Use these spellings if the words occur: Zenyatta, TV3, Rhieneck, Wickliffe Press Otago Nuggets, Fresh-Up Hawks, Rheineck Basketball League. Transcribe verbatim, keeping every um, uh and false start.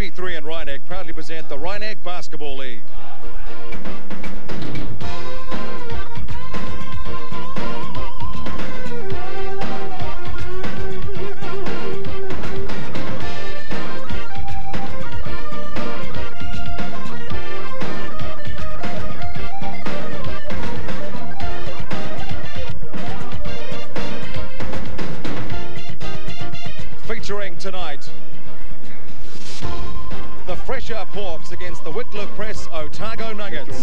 T V three and Rheineck proudly present the Rheineck Basketball League. Featuring tonight, the Fresh-Up Hawks against the Wickliffe Press Otago Nuggets.